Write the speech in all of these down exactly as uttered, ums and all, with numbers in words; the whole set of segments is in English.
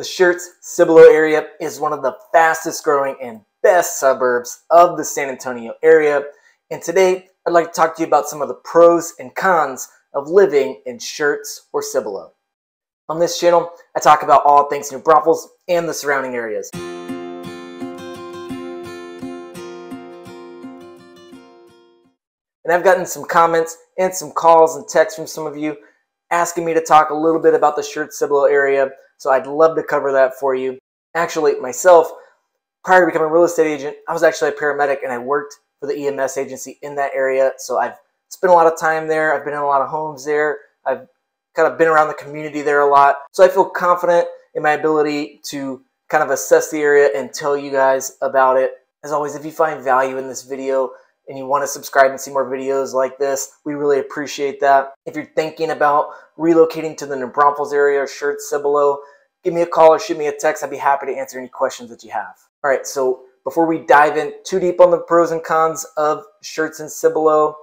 The Schertz Cibolo area is one of the fastest growing and best suburbs of the San Antonio area, and today I'd like to talk to you about some of the pros and cons of living in Schertz or Cibolo. On this channel, I talk about all things New Braunfels and the surrounding areas. And I've gotten some comments and some calls and texts from some of you asking me to talk a little bit about the Schertz Cibolo area, so I'd love to cover that for you. Actually, myself, prior to becoming a real estate agent, I was actually a paramedic and I worked for the E M S agency in that area, so I've spent a lot of time there. I've been in a lot of homes there. I've kind of been around the community there a lot, so I feel confident in my ability to kind of assess the area and tell you guys about it. As always, if you find value in this video and you want to subscribe and see more videos like this, we really appreciate that. If you're thinking about relocating to the New Braunfels area or Schertz Cibolo, give me a call or shoot me a text. I'd be happy to answer any questions that you have. All right, so before we dive in too deep on the pros and cons of Schertz and Cibolo,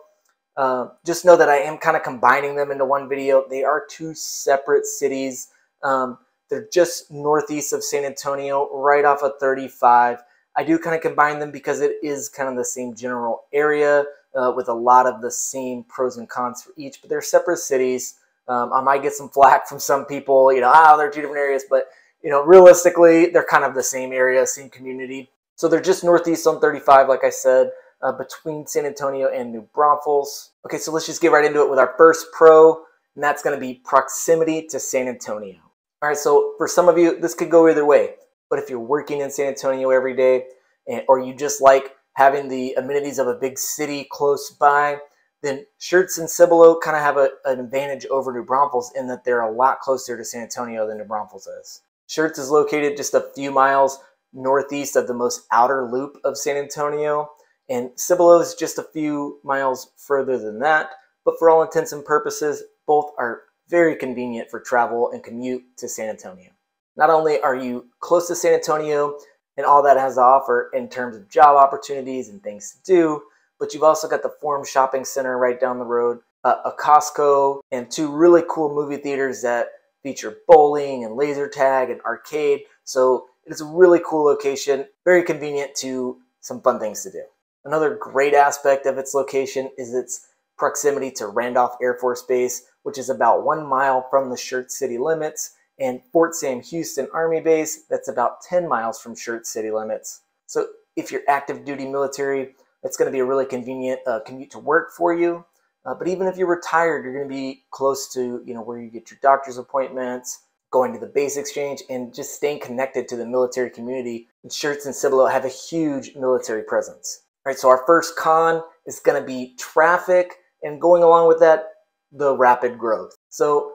uh, just know that I am kind of combining them into one video. They are two separate cities. Um, they're just northeast of San Antonio, right off of thirty-five. I do kind of combine them because it is kind of the same general area uh, with a lot of the same pros and cons for each, but they're separate cities. Um, I might get some flack from some people, you know, ah, they're two different areas, but you know, realistically, they're kind of the same area, same community. So they're just northeast on thirty-five, like I said, uh, between San Antonio and New Braunfels. Okay, so let's just get right into it with our first pro, and that's gonna be proximity to San Antonio. All right, so for some of you, this could go either way. But if you're working in San Antonio every day, and, or you just like having the amenities of a big city close by, then Schertz and Cibolo kind of have a, an advantage over New Braunfels in that they're a lot closer to San Antonio than New Braunfels is. Schertz is located just a few miles northeast of the most outer loop of San Antonio, and Cibolo is just a few miles further than that. But for all intents and purposes, both are very convenient for travel and commute to San Antonio. Not only are you close to San Antonio and all that has to offer in terms of job opportunities and things to do, but you've also got the Forum Shopping Center right down the road, a Costco, and two really cool movie theaters that feature bowling and laser tag and arcade. So it's a really cool location, very convenient to some fun things to do. Another great aspect of its location is its proximity to Randolph Air Force Base, which is about one mile from the Schertz city limits, and Fort Sam Houston Army Base, that's about ten miles from Schertz city limits. So if you're active duty military, that's gonna be a really convenient uh, commute to work for you. Uh, but even if you're retired, you're gonna be close to, you know, where you get your doctor's appointments, going to the base exchange, and just staying connected to the military community. And Schertz and Cibolo have a huge military presence. All right, so our first con is gonna be traffic, and going along with that, the rapid growth. So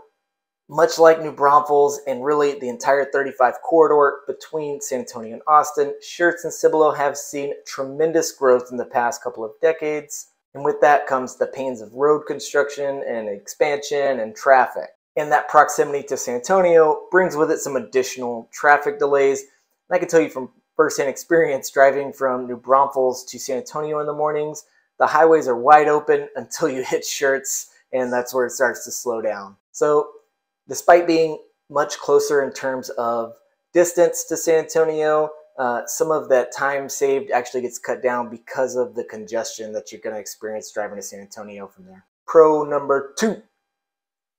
much like New Braunfels and really the entire thirty-five corridor between San Antonio and Austin, Schertz and Cibolo have seen tremendous growth in the past couple of decades. And with that comes the pains of road construction and expansion and traffic. And that proximity to San Antonio brings with it some additional traffic delays. And I can tell you from firsthand experience driving from New Braunfels to San Antonio in the mornings, the highways are wide open until you hit Schertz, and that's where it starts to slow down. So despite being much closer in terms of distance to San Antonio, uh, some of that time saved actually gets cut down because of the congestion that you're going to experience driving to San Antonio from there. Pro number two,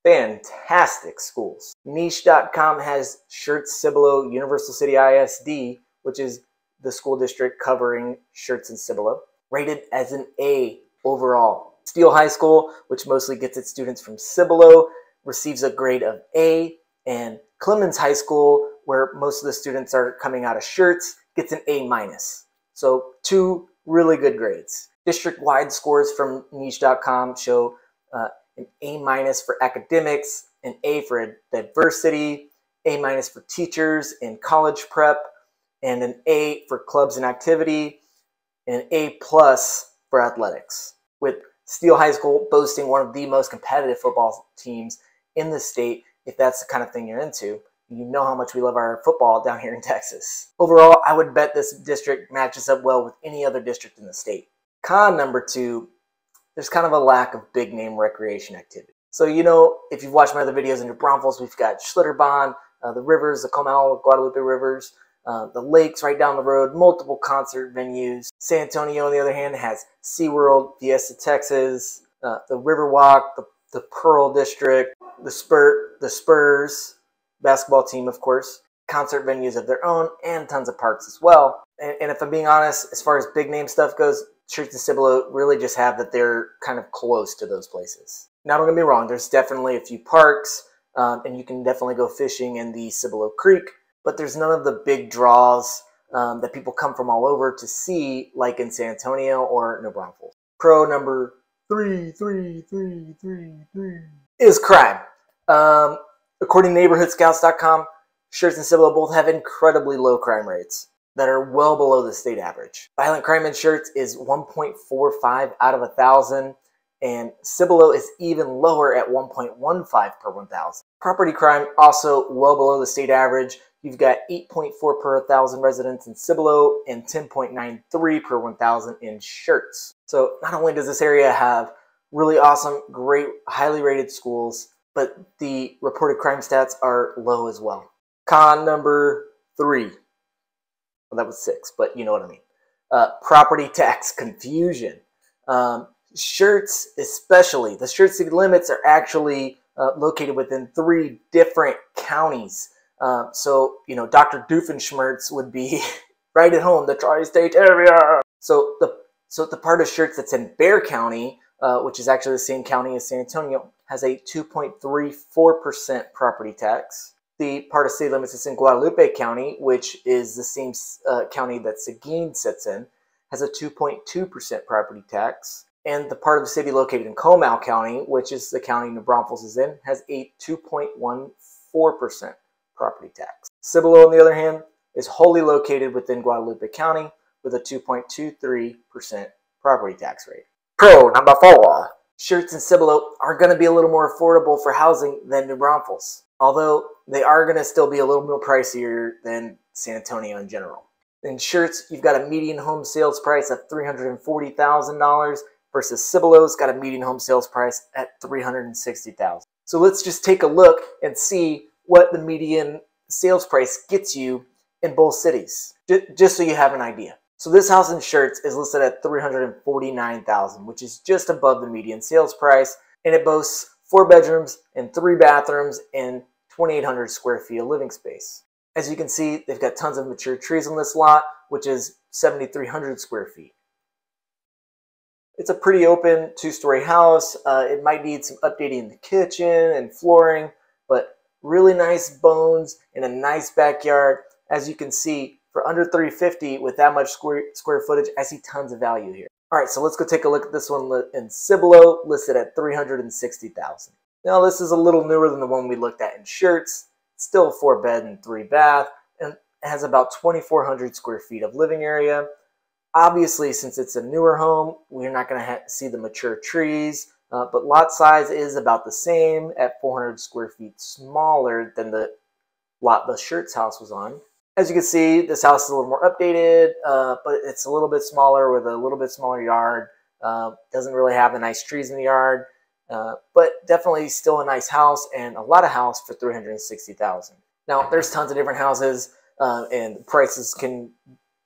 fantastic schools. Niche dot com has Schertz Cibolo Universal City I S D, which is the school district covering Schertz and Cibolo, rated as an A overall. Steele High School, which mostly gets its students from Cibolo, receives a grade of A, and Clemens High School, where most of the students are coming out of Schertz, gets an A minus. So two really good grades. District-wide scores from Niche dot com show uh, an A minus for academics, an A for diversity, A minus for teachers and college prep, and an A for clubs and activity, and an A plus for athletics, with Steele High School boasting one of the most competitive football teams in the state. If that's the kind of thing you're into, you know how much we love our football down here in Texas. Overall, I would bet this district matches up well with any other district in the state. Con number two, there's kind of a lack of big name recreation activity. So, you know, if you've watched my other videos in New Braunfels, we've got Schlitterbahn, uh, the rivers, the Comal, Guadalupe rivers, uh, the lakes right down the road, multiple concert venues. San Antonio, on the other hand, has SeaWorld, Fiesta Texas, uh, the Riverwalk, the, the Pearl District, the, Spur, the Spurs, basketball team, of course, concert venues of their own, and tons of parks as well. And, and if I'm being honest, as far as big name stuff goes, Schertz and Cibolo really just have that they're kind of close to those places. Now, don't get me wrong, there's definitely a few parks, um, and you can definitely go fishing in the Cibolo Creek, but there's none of the big draws um, that people come from all over to see, like in San Antonio or New Braunfels. Pro number three, three, three, three, three is crime. Um, according to neighborhood scouts dot com, Schertz and Cibolo both have incredibly low crime rates that are well below the state average. Violent crime in Schertz is one point four five out of one thousand, and Cibolo is even lower at one point one five per one thousand. Property crime also well below the state average. You've got eight point four per one thousand residents in Cibolo and ten point nine three per one thousand in Schertz. So not only does this area have really awesome, great, highly rated schools, but the reported crime stats are low as well. Con number three. Well, that was six, but you know what I mean. Uh, property tax confusion. Um, Schertz, especially, the Schertz city limits are actually uh, located within three different counties. Uh, so, you know, Doctor Doofenshmirtz would be right at home, the tri-state area. So the, so the part of Schertz that's in Bexar County, uh, which is actually the same county as San Antonio, has a two point three four percent property tax. The part of city limits is in Guadalupe County, which is the same uh, county that Seguin sits in, has a two point two percent property tax. And the part of the city located in Comal County, which is the county New Braunfels is in, has a two point one four percent property tax. Cibolo, on the other hand, is wholly located within Guadalupe County with a two point two three percent property tax rate. Pro number four. Schertz and Cibolo are going to be a little more affordable for housing than New Braunfels, although they are going to still be a little more pricier than San Antonio in general. In Schertz, you've got a median home sales price of three hundred forty thousand dollars versus Cibolo's got a median home sales price at three hundred sixty thousand dollars. So let's just take a look and see what the median sales price gets you in both cities, just so you have an idea. So this house in Schertz is listed at three hundred forty-nine thousand dollars, which is just above the median sales price, and it boasts four bedrooms and three bathrooms and twenty-eight hundred square feet of living space. As you can see, they've got tons of mature trees on this lot, which is seventy-three hundred square feet. It's a pretty open two-story house. Uh, it might need some updating in the kitchen and flooring, but really nice bones and a nice backyard. As you can see, for under three hundred fifty thousand dollars with that much square, square footage, I see tons of value here. All right, so let's go take a look at this one in Cibolo, listed at three hundred sixty thousand dollars. Now, this is a little newer than the one we looked at in Schertz. It's still four bed and three bath, and has about twenty-four hundred square feet of living area. Obviously, since it's a newer home, we're not going to see the mature trees, uh, but lot size is about the same at four hundred square feet smaller than the lot the Schertz house was on. As you can see, this house is a little more updated, uh, but it's a little bit smaller with a little bit smaller yard. Uh, doesn't really have the nice trees in the yard. Uh, but definitely still a nice house, and a lot of house for three hundred sixty thousand dollars. Now, there's tons of different houses, uh, and prices can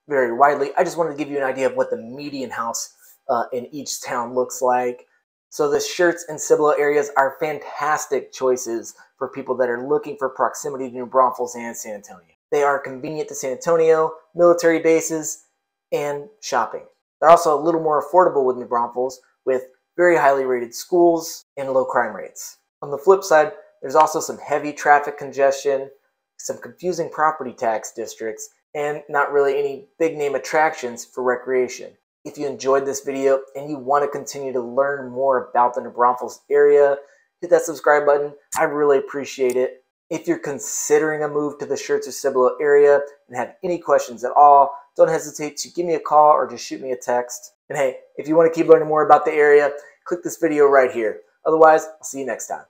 vary widely. I just wanted to give you an idea of what the median house uh, in each town looks like. So the Schertz and Cibolo areas are fantastic choices for people that are looking for proximity to New Braunfels and San Antonio. They are convenient to San Antonio, military bases, and shopping. They're also a little more affordable with New Braunfels, with very highly rated schools, and low crime rates. On the flip side, there's also some heavy traffic congestion, some confusing property tax districts, and not really any big name attractions for recreation. If you enjoyed this video and you want to continue to learn more about the New Braunfels area, hit that subscribe button. I really appreciate it. If you're considering a move to the Schertz or Cibolo area and have any questions at all, don't hesitate to give me a call or just shoot me a text. And hey, if you want to keep learning more about the area, click this video right here. Otherwise, I'll see you next time.